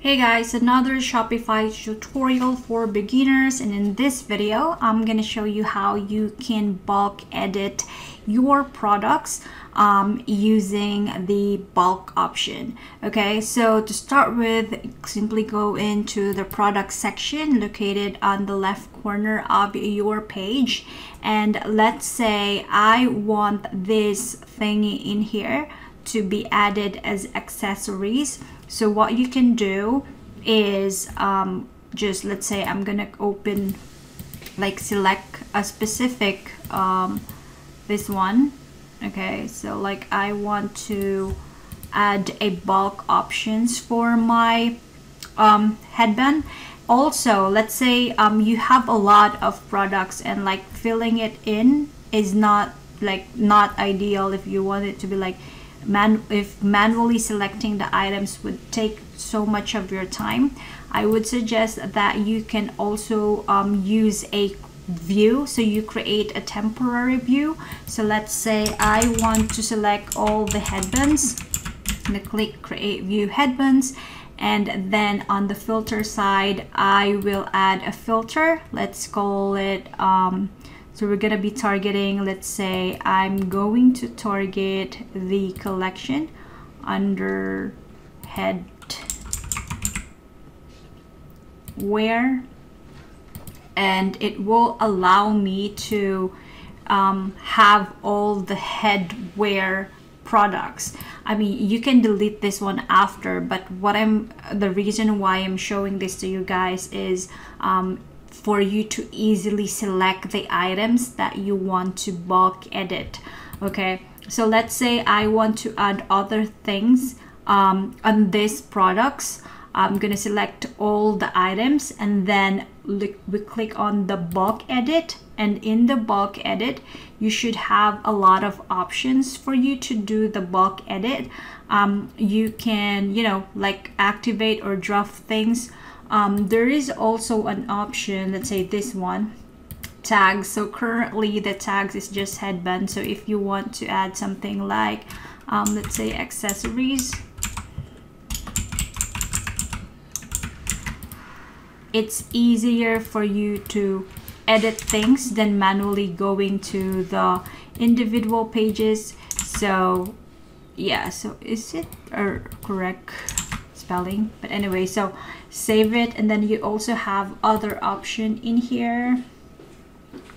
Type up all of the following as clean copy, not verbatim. Hey guys, another Shopify tutorial for beginners, and in this video I'm going to show you how you can bulk edit your products using the bulk option. Okay, so to start with, simply go into the product section located on the left corner of your page, and let's say I want this thingy in here to be added as accessories. So what you can do is just, let's say I'm gonna open, like select a specific this one. Okay, so like I want to add a bulk options for my headband. Also, let's say you have a lot of products and like filling it in is not ideal. If you want it to be like manually selecting the items would take so much of your time, I would suggest that you can also use a view. So you create a temporary view. So let's say I want to select all the headbands, and I click create view headbands, and then on the filter side I will add a filter. Let's call it so we're gonna be targeting, let's say I'm going to target the collection under head wear, and it will allow me to have all the head wear products. I mean, you can delete this one after, but the reason why I'm showing this to you guys is for you to easily select the items that you want to bulk edit. Okay, so let's say I want to add other things on these products. I'm gonna select all the items, and then we click on the bulk edit, and in the bulk edit you should have a lot of options for you to do the bulk edit. You can, you know, like activate or drop things. There is also an option, let's say this one, tags. So currently the tags is just headband. So if you want to add something like let's say accessories, it's easier for you to edit things than manually going to the individual pages. So yeah, so is it correct spelling? But anyway, so save it, and then you also have other option in here.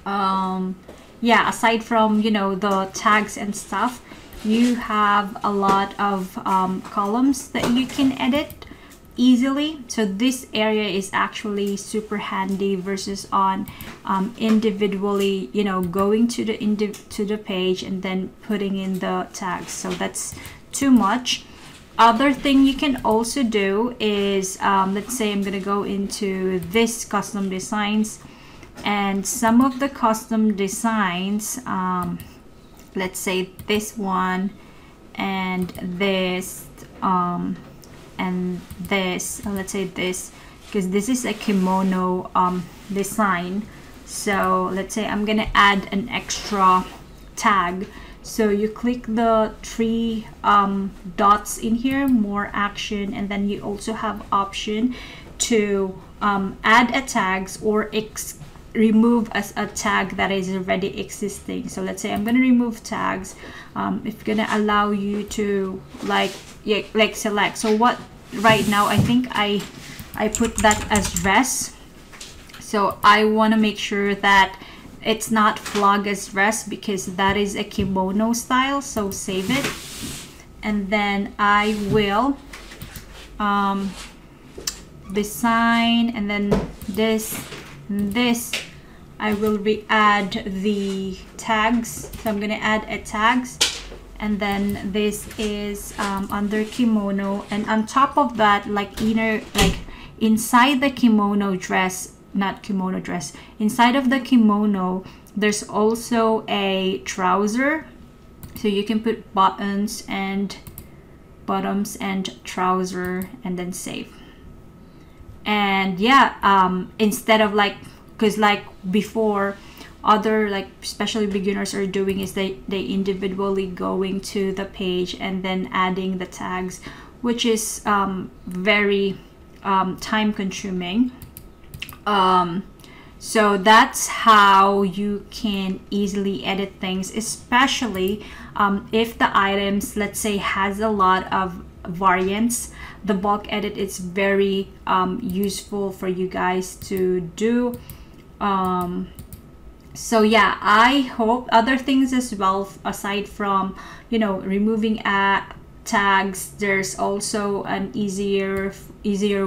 Yeah, aside from, you know, the tags and stuff, you have a lot of columns that you can edit easily. So this area is actually super handy versus on individually, you know, going to the page and then putting in the tags. So that's too much. Other thing you can also do is let's say I'm gonna go into this custom designs, and some of the custom designs, let's say this one and this and this, let's say this, because this is a kimono design. So let's say I'm gonna add an extra tag. So you click the three dots in here, more action, and then you also have option to add a tags or remove a tag that is already existing. So let's say I'm going to remove tags. It's going to allow you to like select. So what right now, I think I put that as dress. So I want to make sure that it's not flag as dress because that is a kimono style. So save it, and then I will design, and then this I will re-add the tags. So I'm gonna add a tags, and then this is under kimono, and on top of that, like inside the kimono dress, not kimono dress, inside of the kimono there's also a trouser. So you can put buttons and bottoms and trouser, and then save. And yeah, instead of like, because like before, other like especially beginners are doing is they individually going to the page and then adding the tags, which is very time-consuming. So that's how you can easily edit things, especially if the items, let's say, has a lot of variants. The bulk edit is very useful for you guys to do. So yeah, I hope other things as well, aside from, you know, removing tags, there's also an easier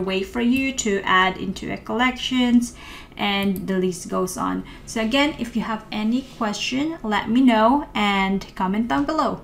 way for you to add into a collections, and the list goes on. So again, if you have any question, let me know and comment down below.